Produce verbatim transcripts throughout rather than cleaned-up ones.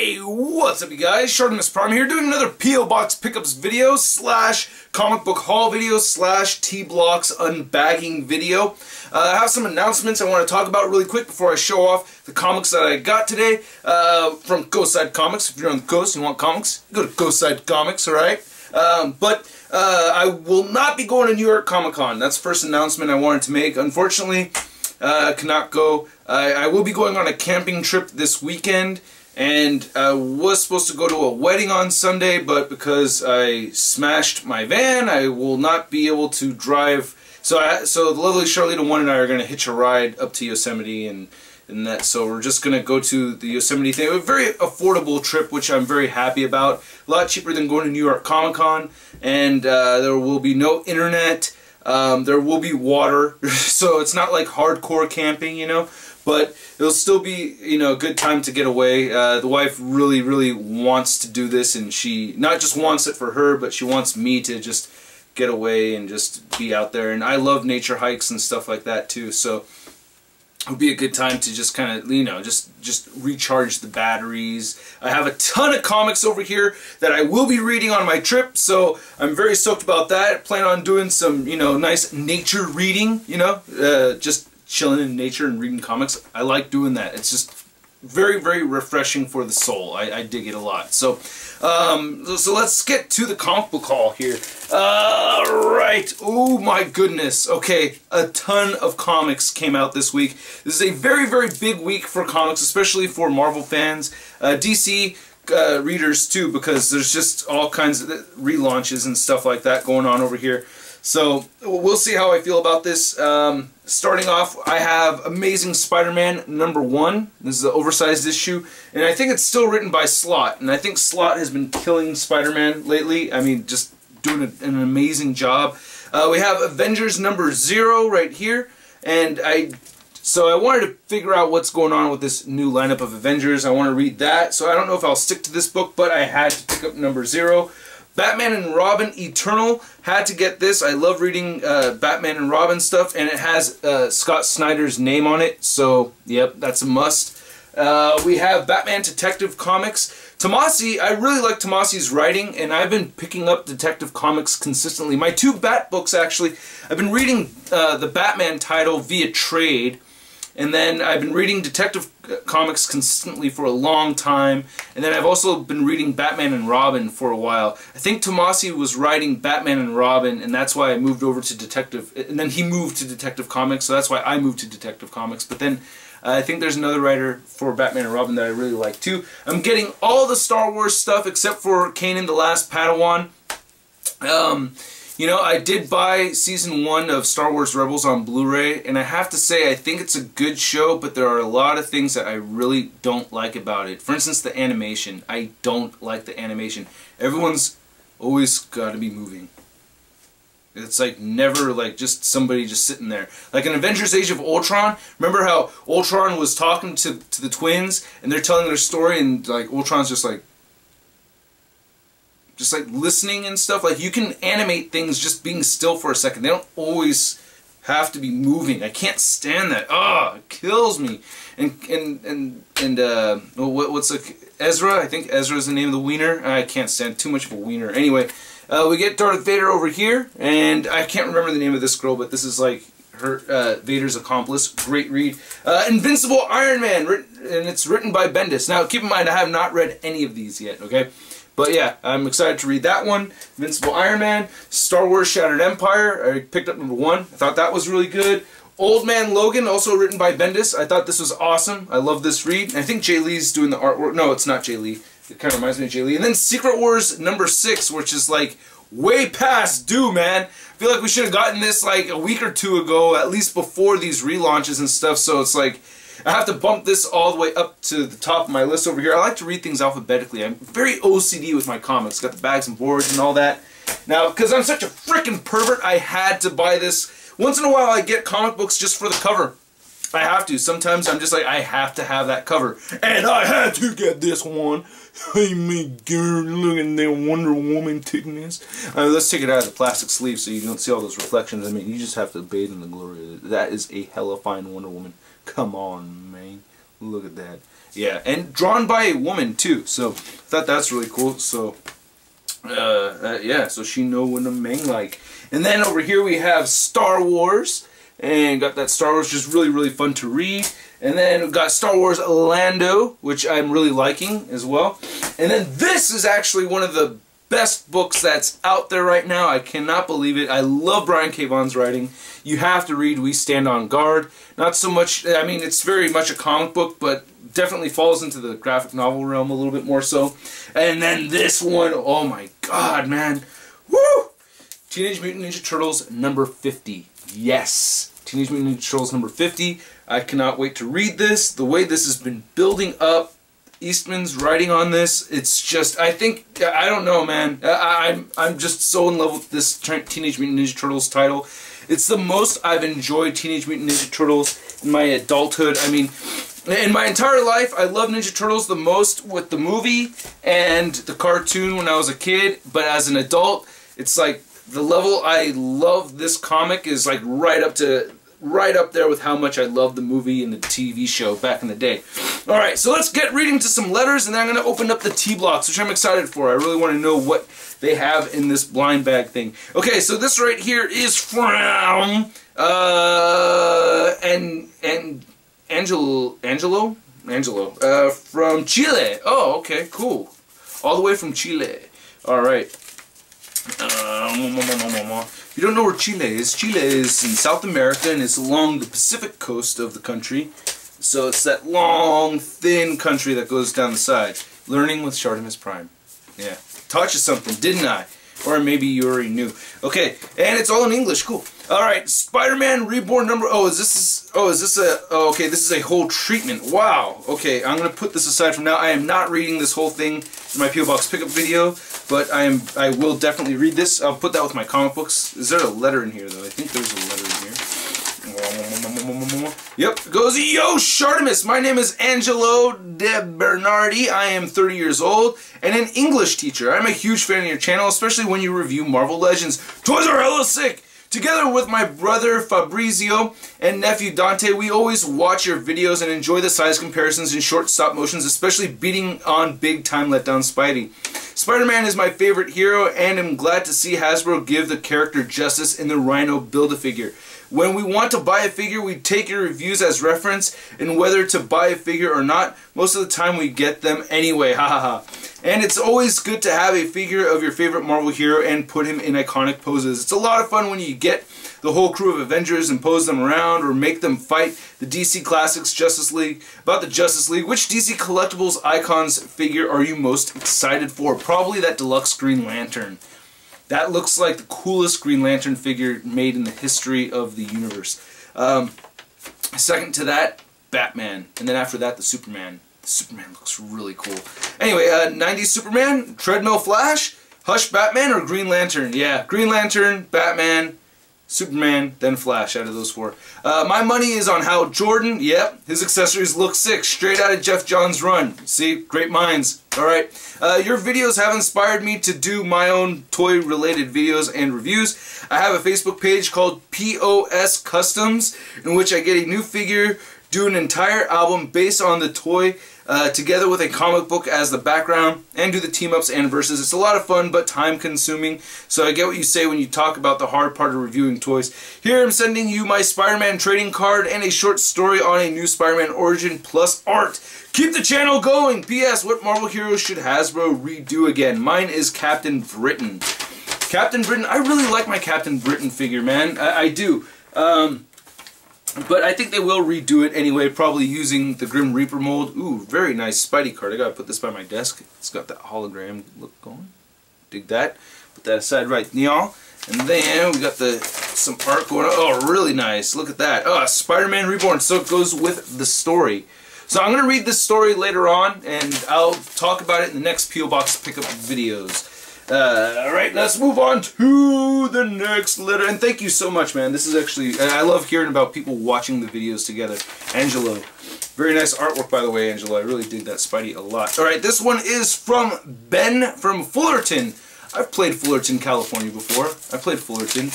Hey, what's up you guys? Shartimus Prime here doing another P O. Box Pickups video slash comic book haul video slash T-Blocks unbagging video. Uh, I have some announcements I want to talk about really quick before I show off the comics that I got today uh, from Coastside Comics. If you're on the coast and you want comics, go to Coastside Comics, alright? Um, but uh, I will not be going to New York Comic Con. That's the first announcement I wanted to make. Unfortunately, I uh, cannot go. I, I will be going on a camping trip this weekend. And I was supposed to go to a wedding on Sunday, but because I smashed my van, I will not be able to drive. So I, so the lovely Charlita One and I are going to hitch a ride up to Yosemite and, and that. So we're just going to go to the Yosemite thing. A very affordable trip, which I'm very happy about. A lot cheaper than going to New York Comic Con. And uh, there will be no internet. Um, there will be water. So it's not like hardcore camping, you know. But it'll still be, you know, a good time to get away. Uh, the wife really, really wants to do this, and she not just wants it for her, but she wants me to just get away and just be out there. And I love nature hikes and stuff like that too, so it'll be a good time to just kind of, you know, just just recharge the batteries. I have a ton of comics over here that I will be reading on my trip, so I'm very stoked about that. I plan on doing some, you know, nice nature reading, you know, uh, just chilling in nature and reading comics. I like doing that. It's just very, very refreshing for the soul. I, I dig it a lot. So, um, so let's get to the comic book haul here. Uh, right. Oh my goodness. Okay, a ton of comics came out this week. This is a very, very big week for comics, especially for Marvel fans, uh, D C uh, readers too, because there's just all kinds of relaunches and stuff like that going on over here. So, we'll see how I feel about this. Um, starting off, I have Amazing Spider-Man number one. This is the oversized issue. And I think it's still written by Slott. And I think Slott has been killing Spider-Man lately. I mean, just doing a, an amazing job. Uh, we have Avengers number zero right here. And I... So I wanted to figure out what's going on with this new lineup of Avengers. I want to read that. So I don't know if I'll stick to this book, but I had to pick up number zero. Batman and Robin Eternal, had to get this. I love reading uh, Batman and Robin stuff, and it has uh, Scott Snyder's name on it, so yep, that's a must. Uh, we have Batman Detective Comics. Tomasi, I really like Tomasi's writing, and I've been picking up Detective Comics consistently. My two Bat books, actually, I've been reading uh, the Batman title via trade, and then I've been reading Detective Comics consistently for a long time. And then I've also been reading Batman and Robin for a while. I think Tomasi was writing Batman and Robin, and that's why I moved over to Detective. And then he moved to Detective Comics, so that's why I moved to Detective Comics. But then uh, I think there's another writer for Batman and Robin that I really like too. I'm getting all the Star Wars stuff except for Kanan the Last Padawan. Um... You know, I did buy Season one of Star Wars Rebels on Blu-ray, and I have to say I think it's a good show, but there are a lot of things that I really don't like about it. For instance, the animation. I don't like the animation. Everyone's always got to be moving. It's like never like just somebody just sitting there. Like in Avengers Age of Ultron, remember how Ultron was talking to, to the twins, and they're telling their story, and like Ultron's just like, just like listening and stuff. Like you can animate things just being still for a second. They don't always have to be moving. I can't stand that. Ah, oh, it kills me. And and and and uh, what, what's like Ezra? I think Ezra is the name of the wiener. I can't stand too much of a wiener. Anyway, uh, we get Darth Vader over here, and I can't remember the name of this girl, but this is like her uh, Vader's accomplice. Great read. Uh, Invincible Iron Man, and it's written by Bendis. Now keep in mind, I have not read any of these yet. Okay. But yeah, I'm excited to read that one. Invincible Iron Man, Star Wars Shattered Empire, I picked up number one. I thought that was really good. Old Man Logan, also written by Bendis. I thought this was awesome. I love this read. And I think J. Lee's doing the artwork. No, it's not J. Lee. It kind of reminds me of J. Lee. And then Secret Wars number six, which is like way past due, man. I feel like we should have gotten this like a week or two ago, at least before these relaunches and stuff, so it's like I have to bump this all the way up to the top of my list over here. I like to read things alphabetically. I'm very O C D with my comics. Got the bags and boards and all that. Now, because I'm such a freaking pervert, I had to buy this. Once in a while, I get comic books just for the cover. I have to. Sometimes I'm just like, I have to have that cover. And I had to get this one. Hey, my girl, look at that Wonder Woman thickness. Uh, let's take it out of the plastic sleeve so you don't see all those reflections. I mean, you just have to bathe in the glory. That is a hella fine Wonder Woman. Come on, man. Look at that. yeah, and drawn by a woman too. So thought that's really cool. So uh, uh, yeah, so she know what I'm main like. And then over here we have Star Wars, and got that Star Wars, just really really fun to read. And then we've got Star Wars Lando, which I'm really liking as well. And then this is actually one of the best books that's out there right now. I cannot believe it. I love Brian K. Vaughan's writing. You have to read We Stand on Guard. Not so much, I mean, it's very much a comic book, but definitely falls into the graphic novel realm a little bit more so. And then this one, oh my god, man. Woo! Teenage Mutant Ninja Turtles number fifty. Yes. Teenage Mutant Ninja Turtles number fifty. I cannot wait to read this. The way this has been building up, Eastman's writing on this, it's just, I think, I don't know, man. I, I'm, I'm just so in love with this Teenage Mutant Ninja Turtles title. It's the most I've enjoyed Teenage Mutant Ninja Turtles in my adulthood. I mean, in my entire life, I love Ninja Turtles the most with the movie and the cartoon when I was a kid. But as an adult, it's like, the level I love this comic is like right up to... right up there with how much I loved the movie and the T V show back in the day. Alright, so let's get reading to some letters, and then I'm going to open up the T-blocks, which I'm excited for. I really want to know what they have in this blind bag thing. Okay, so this right here is from... Uh... And... and... Angelo... Angelo? Angelo. Uh, from Chile. Oh, okay, cool. All the way from Chile. Alright. Uh, if you don't know where Chile is, Chile is in South America, and it's along the Pacific coast of the country. So it's that long, thin country that goes down the side. Learning with Shartimus Prime. Yeah. Taught you something, didn't I? Or maybe you already knew. Okay, and it's all in English. Cool. Alright, Spider-Man Reborn number... Oh, is this... Oh, is this a... Oh, okay, this is a whole treatment. Wow. Okay, I'm going to put this aside from now. I am not reading this whole thing in my P O Box pickup video, but I am. I will definitely read this. I'll put that with my comic books. Is there a letter in here, though? I think there's a letter in here. Yep, it goes, yo, Shartimus, my name is Angelo De Bernardi, I am thirty years old, and an English teacher. I'm a huge fan of your channel, especially when you review Marvel Legends. Toys are hella sick! Together with my brother Fabrizio and nephew Dante, we always watch your videos and enjoy the size comparisons and short stop motions, especially beating on big time letdown Spidey. Spider-Man is my favorite hero, and I'm glad to see Hasbro give the character justice in the Rhino Build-A-Figure. When we want to buy a figure, we take your reviews as reference in whether to buy a figure or not. Most of the time we get them anyway, ha ha ha. And it's always good to have a figure of your favorite Marvel hero and put him in iconic poses. It's a lot of fun when you get the whole crew of Avengers and pose them around or make them fight the D C Classics Justice League. About the Justice League, which D C Collectibles Icons figure are you most excited for? Probably that deluxe Green Lantern. That looks like the coolest Green Lantern figure made in the history of the universe. Um, second to that, Batman. And then after that, the Superman. The Superman looks really cool. Anyway, uh, nineties Superman, Treadmill Flash, Hush Batman, or Green Lantern? Yeah, Green Lantern, Batman, Superman, then Flash out of those four. Uh, my money is on Hal Jordan. Yep, his accessories look sick, straight out of Jeff Johns' run. See, great minds. Alright, uh, your videos have inspired me to do my own toy-related videos and reviews. I have a Facebook page called P O S Customs, in which I get a new figure, do an entire album based on the toy, uh, together with a comic book as the background, and do the team-ups and verses. It's a lot of fun, but time-consuming, so I get what you say when you talk about the hard part of reviewing toys. Here I'm sending you my Spider-Man trading card and a short story on a new Spider-Man origin plus art. Keep the channel going! P S. What Marvel hero should Hasbro redo again? Mine is Captain Britain. Captain Britain, I really like my Captain Britain figure, man. I, I do. Um... But I think they will redo it anyway, probably using the Grim Reaper mold. Ooh, very nice Spidey card. I gotta put this by my desk. It's got that hologram look going. Dig that. Put that aside right now. And then we got the some art going on. Oh, really nice. Look at that. Oh, Spider-Man Reborn. So it goes with the story. So I'm gonna read this story later on, and I'll talk about it in the next P O Box pickup videos. Uh, Alright, let's move on to the next letter. And thank you so much, man. This is actually... I love hearing about people watching the videos together. Angelo. Very nice artwork, by the way, Angelo. I really dig that Spidey a lot. Alright, this one is from Ben from Fullerton. I've played Fullerton, California before. I played Fullerton.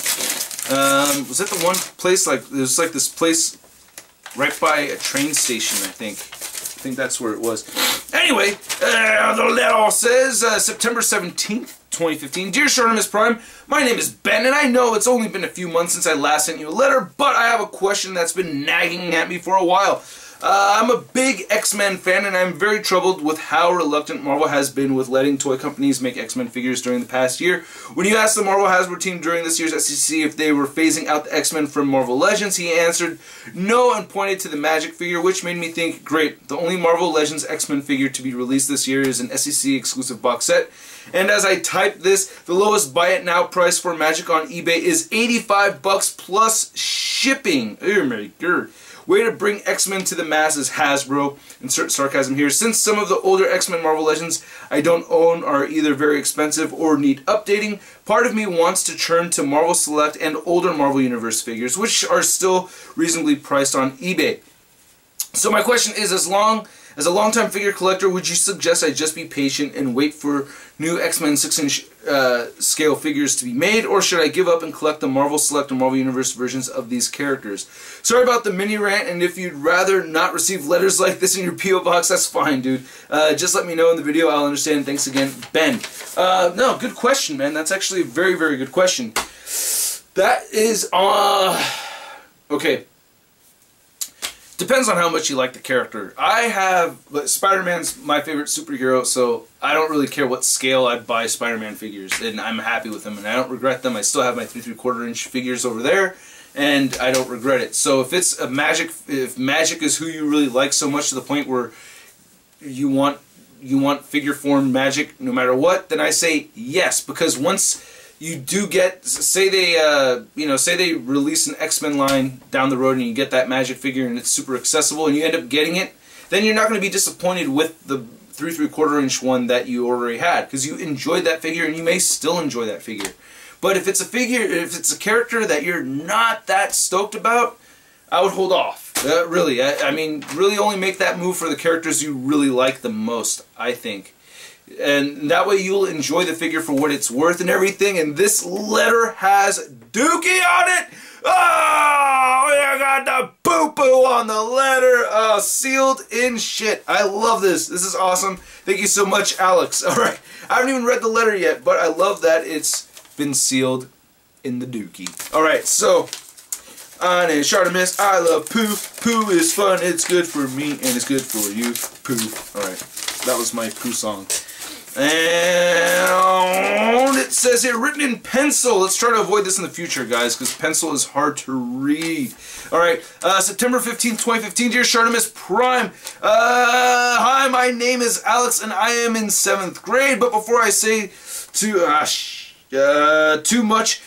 Um, was that the one place, like... There's like this place right by a train station, I think. think that's where it was. Anyway, uh, the letter says uh, September seventeenth, twenty fifteen. Dear Shartimus Prime, my name is Ben, and I know it's only been a few months since I last sent you a letter, but I have a question that's been nagging at me for a while. Uh, I'm a big X-Men fan, and I'm very troubled with how reluctant Marvel has been with letting toy companies make X-Men figures during the past year. When you asked the Marvel Hasbro team during this year's S E C if they were phasing out the X-Men from Marvel Legends, he answered no and pointed to the Magic figure, which made me think, great, the only Marvel Legends X-Men figure to be released this year is an S E C exclusive box set. And as I typed this, the lowest buy it now price for Magic on eBay is eighty-five bucks plus shipping. Oh my god. Way to bring X-Men to the masses, Hasbro. Insert sarcasm here. Since some of the older X-Men Marvel Legends I don't own are either very expensive or need updating, part of me wants to turn to Marvel Select and older Marvel Universe figures, which are still reasonably priced on eBay. So my question is, as long as a longtime figure collector, would you suggest I just be patient and wait for new X-Men six-inch uh, scale figures to be made, or should I give up and collect the Marvel Select and Marvel Universe versions of these characters? Sorry about the mini rant, and if you'd rather not receive letters like this in your P O box, that's fine, dude. Uh, just let me know in the video, I'll understand. Thanks again, Ben. Uh, no, good question, man. That's actually a very, very good question. That is... Uh, okay. Depends on how much you like the character. I have... Spider-Man's my favorite superhero, so I don't really care what scale I buy Spider-Man figures, and I'm happy with them, and I don't regret them. I still have my three and three-quarter inch figures over there, and I don't regret it. So if it's a Magic... If Magic is who you really like so much to the point where you want, you want figure form Magic no matter what, then I say yes, because once... You do get, say they, uh, you know, say they release an X-Men line down the road and you get that Magic figure and it's super accessible and you end up getting it, then you're not going to be disappointed with the three and three-quarter inch one that you already had, because you enjoyed that figure and you may still enjoy that figure. But if it's a figure, if it's a character that you're not that stoked about, I would hold off. Uh, really, I, I mean, really only make that move for the characters you really like the most, I think. And that way you'll enjoy the figure for what it's worth and everything. And this letter has dookie on it. Oh, you got the poo-poo on the letter. Uh, sealed in shit. I love this. This is awesome. Thank you so much, Alex. All right. I haven't even read the letter yet, but I love that it's been sealed in the dookie. All right. So, on a Shartimus, I love poo. Poo is fun. It's good for me and it's good for you. Poo. All right. That was my poo song. And it says here, written in pencil. Let's try to avoid this in the future, guys, because pencil is hard to read. All right, uh, September fifteenth, twenty fifteen, dear Shartimus Prime. Uh, hi, my name is Alex, and I am in seventh grade. But before I say too, uh, sh uh, too much,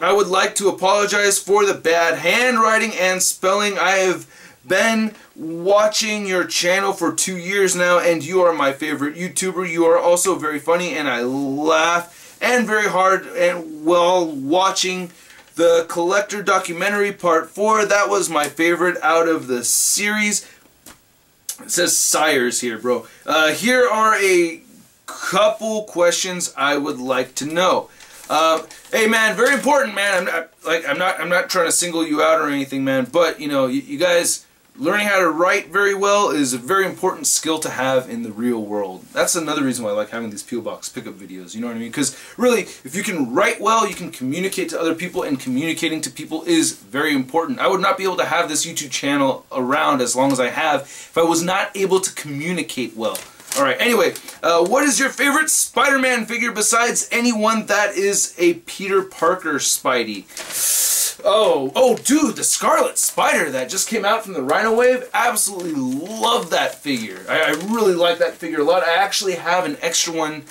I would like to apologize for the bad handwriting and spelling. I have been watching your channel for two years now, and you are my favorite YouTuber. You are also very funny, and I laugh and very hard and while watching the Collector documentary part four. That was my favorite out of the series. It says Sires here, bro. Uh, here are a couple questions I would like to know. Uh, hey man, very important, man. I'm not, like I'm not I'm not trying to single you out or anything, man, but you know, you, you guys learning how to write very well is a very important skill to have in the real world. That's another reason why I like having these P O Box pickup videos, you know what I mean? Because really, if you can write well, you can communicate to other people, and communicating to people is very important. I would not be able to have this YouTube channel around as long as I have if I was not able to communicate well. Alright, anyway, uh, what is your favorite Spider-Man figure besides anyone that is a Peter Parker Spidey? Oh, oh, dude, the Scarlet Spider that just came out from the Rhino Wave. Absolutely love that figure. I, I really like that figure a lot. I actually have an extra one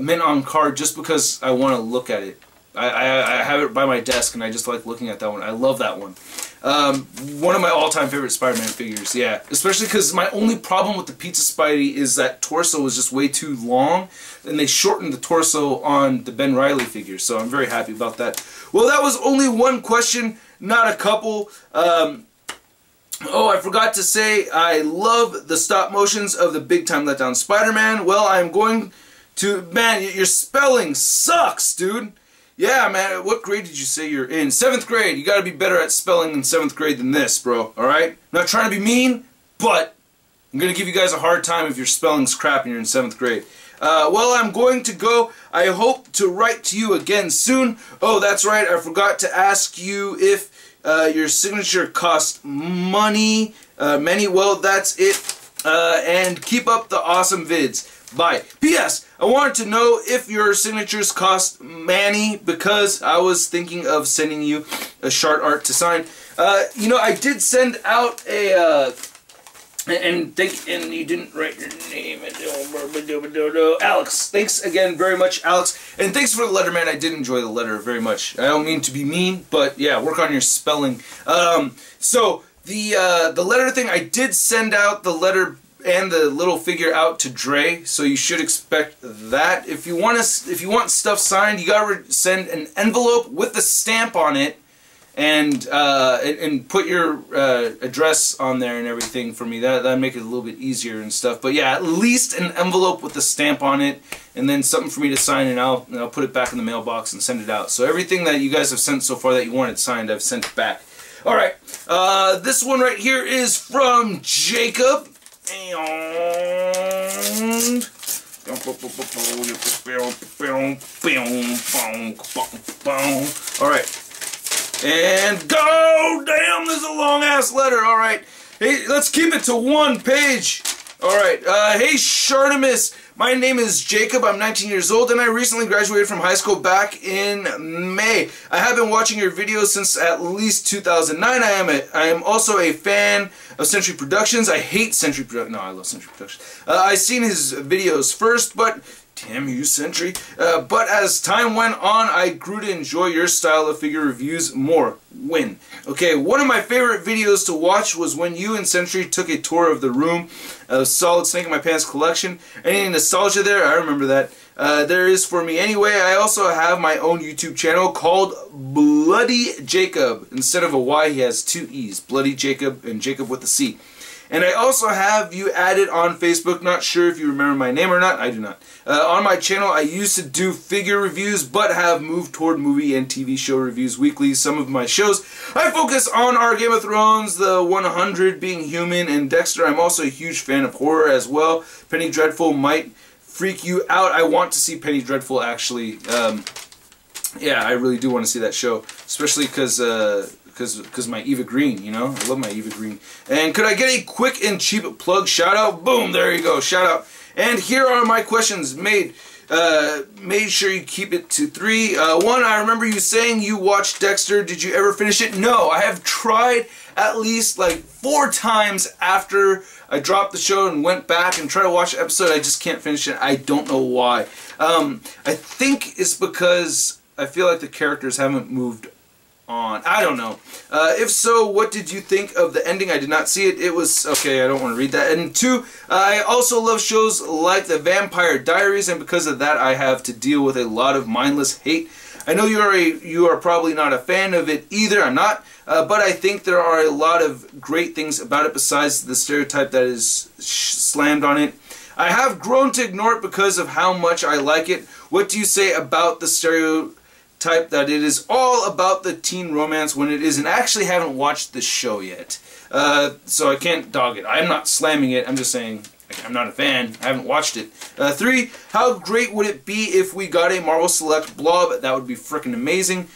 mint on card just because I want to look at it. I, I, I have it by my desk, and I just like looking at that one. I love that one. Um, one of my all-time favorite Spider-Man figures, yeah. Especially because my only problem with the Pizza Spidey is that torso was just way too long, and they shortened the torso on the Ben Reilly figure, so I'm very happy about that. Well, that was only one question, not a couple. Um, oh, I forgot to say, I love the stop motions of the Big Time Letdown Spider-Man. Well, I'm going to... Man, your spelling sucks, dude. Yeah, man, what grade did you say you're in? Seventh grade. You gotta be better at spelling in seventh grade than this, bro, alright? Not trying to be mean, but I'm going to give you guys a hard time if your spelling's crap and you're in seventh grade. Uh, well, I'm going to go. I hope to write to you again soon. Oh, that's right. I forgot to ask you if uh, your signature cost money. Uh, many. Well, that's it. Uh, and keep up the awesome vids. Bye. P S. I wanted to know if your signatures cost Manny because I was thinking of sending you a shart art to sign. Uh, you know, I did send out a, uh, and thank, and you didn't write your name. Alex. Thanks again very much, Alex. And thanks for the letter, man. I did enjoy the letter very much. I don't mean to be mean, but yeah, work on your spelling. Um, so, the, uh, the letter thing, I did send out the letter and the little figure out to Dre, so you should expect that. If you want to, if you want stuff signed, you gotta send an envelope with a stamp on it, and uh, and, and put your uh, address on there and everything for me. That that make it a little bit easier and stuff. But yeah, at least an envelope with a stamp on it, and then something for me to sign, and I'll and I'll put it back in the mailbox and send it out. So everything that you guys have sent so far that you wanted signed, I've sent it back. All right, uh, this one right here is from Jacob. And alright. And go! Damn, this is a long ass letter. Alright. Hey, let's keep it to one page. Alright. Uh, hey, Shartimus. My name is Jacob. I'm nineteen years old and I recently graduated from high school back in May. I have been watching your videos since at least two thousand nine. I am a, I am also a fan of Century Productions. I hate Century Productions. No, I love Century Productions. Uh, I seen his videos first, but damn you, Sentry. Uh, but as time went on, I grew to enjoy your style of figure reviews more. Win. Okay, one of my favorite videos to watch was when you and Sentry took a tour of the room of Solid Snake in My Pants collection. Any nostalgia there? I remember that. Uh, there is for me anyway. I also have my own YouTube channel called Bloody Jacob. Instead of a Y, he has two E's. Bloody Jacob and Jacob with a C. And I also have you added on Facebook, not sure if you remember my name or not, I do not. Uh, on my channel I used to do figure reviews, but have moved toward movie and T V show reviews weekly. Some of my shows I focus on are Game of Thrones, The one hundred, Being Human, and Dexter. I'm also a huge fan of horror as well. Penny Dreadful might freak you out. I want to see Penny Dreadful actually. Um, yeah, I really do want to see that show, especially because... Uh, Because because my Eva Green, you know? I love my Eva Green. And could I get a quick and cheap plug shout-out? Boom, there you go, shout-out. And here are my questions. Made, uh, made sure you keep it to three. Uh, one, I remember you saying you watched Dexter. Did you ever finish it? No, I have tried at least like four times after I dropped the show and went back and tried to watch the episode. I just can't finish it. I don't know why. Um, I think it's because I feel like the characters haven't moved on. I don't know. Uh, if so, what did you think of the ending? I did not see it. It was okay. I don't want to read that. And two, I also love shows like The Vampire Diaries, and because of that, I have to deal with a lot of mindless hate. I know you are a, you are probably not a fan of it either. I'm not, uh, but I think there are a lot of great things about it besides the stereotype that is slammed on it. I have grown to ignore it because of how much I like it. What do you say about the stereotype? Type that it is all about the teen romance when it isn't. I actually haven't watched this show yet, uh, so I can't dog it. I'm not slamming it, I'm just saying I'm not a fan, I haven't watched it. Uh, three, how great would it be if we got a Marvel Select blob? That would be freaking amazing.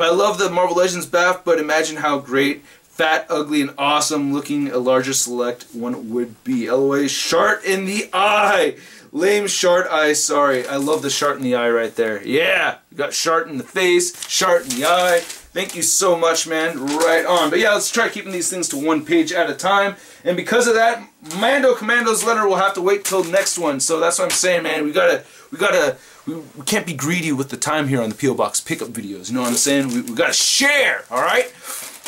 I love the Marvel Legends bath, but imagine how great, fat, ugly, and awesome looking a larger Select one would be. L O A, shart in the eye! Lame shart eye, sorry. I love the shart in the eye right there. Yeah, you got shart in the face, shart in the eye. Thank you so much, man. Right on. But yeah, let's try keeping these things to one page at a time. And because of that, Mando Commando's letter will have to wait till next one. So that's what I'm saying, man. We gotta, we gotta, we, we can't be greedy with the time here on the P O Box pickup videos. You know what I'm saying? We, we gotta share, all right?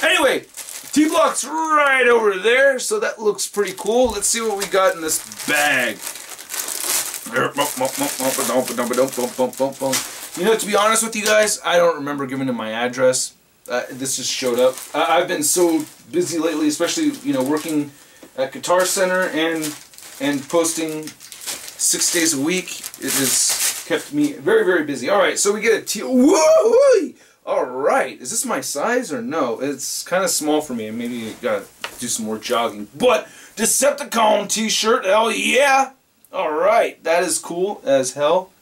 Anyway, T-Block's right over there. So that looks pretty cool. Let's see what we got in this bag. You know, to be honest with you guys, I don't remember giving them my address. Uh, this just showed up. Uh, I've been so busy lately, especially, you know, working at Guitar Center and and posting six days a week. It has kept me very, very busy. All right, so we get a T. Whoa! All right, is this my size or no? It's kind of small for me, and maybe I gotta do some more jogging. But Decepticon t-shirt. Hell yeah. Alright, that is cool as hell.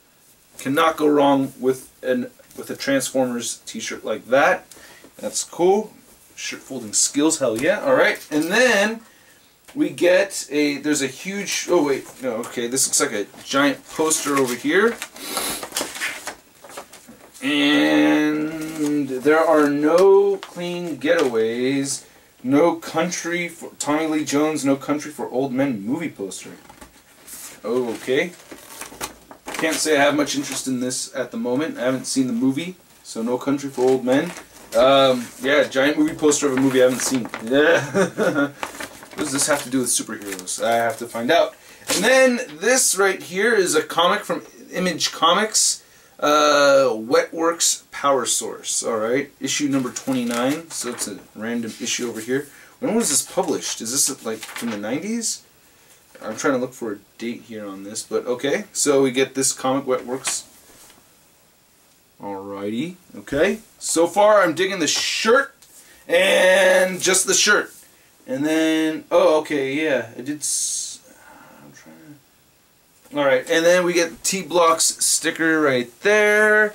Cannot go wrong with an with a Transformers t-shirt like that. That's cool. Shirt folding skills, hell yeah. Alright, and then we get a, there's a huge, oh wait, no, okay, this looks like a giant poster over here. And there are no clean getaways, no country for Tommy Lee Jones, no country for old men movie poster. Okay. Can't say I have much interest in this at the moment. I haven't seen the movie, so no country for old men. Um, yeah, giant movie poster of a movie I haven't seen. Yeah. What does this have to do with superheroes? I have to find out. And then this right here is a comic from Image Comics, uh, Wetworks Power Source. All right, issue number twenty-nine. So it's a random issue over here. When was this published? Is this like from the nineties? I'm trying to look for a date here on this, but okay. So we get this comic, Wetworks. Alrighty. Okay. So far, I'm digging the shirt and just the shirt. And then, oh, okay, yeah, I did, s I'm trying to, all right, and then we get T-Block's sticker right there,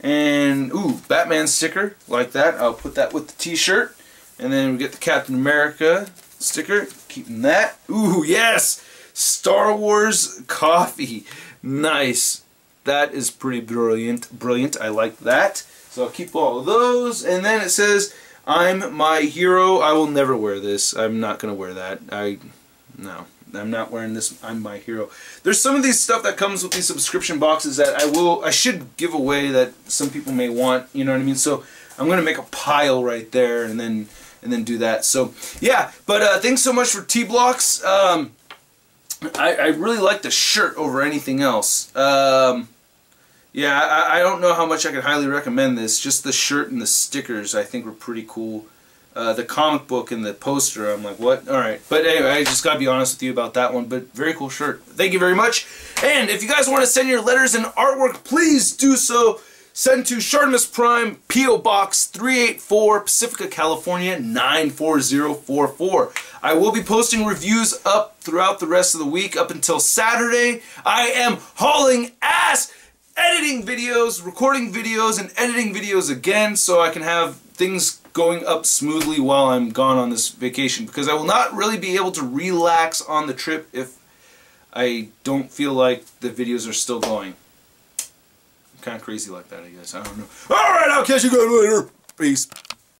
and, ooh, Batman sticker, like that, I'll put that with the t-shirt, and then we get the Captain America sticker, keeping that, ooh, yes, Star Wars coffee, nice, that is pretty brilliant, brilliant, I like that, so I'll keep all of those, and then it says, I'm my hero. I will never wear this. I'm not going to wear that. I, no, I'm not wearing this. I'm my hero. There's some of these stuff that comes with these subscription boxes that I will, I should give away that some people may want, you know what I mean? So I'm going to make a pile right there and then, and then do that. So yeah, but uh, thanks so much for T-Blocks. Um, I, I really like the shirt over anything else. Um... Yeah, I, I don't know how much I can highly recommend this. Just the shirt and the stickers I think were pretty cool. Uh, the comic book and the poster, I'm like, what? Alright. But anyway, I just gotta be honest with you about that one. But very cool shirt. Thank you very much. And if you guys want to send your letters and artwork, please do so. Send to Shartimus Prime, P O Box three eight four, Pacifica, California, nine four zero four four. I will be posting reviews up throughout the rest of the week up until Saturday. I am hauling ass! Editing videos, recording videos, and editing videos again so I can have things going up smoothly while I'm gone on this vacation, because I will not really be able to relax on the trip if I don't feel like the videos are still going. I'm kind of crazy like that, I guess. I don't know. Alright, I'll catch you guys later. Peace.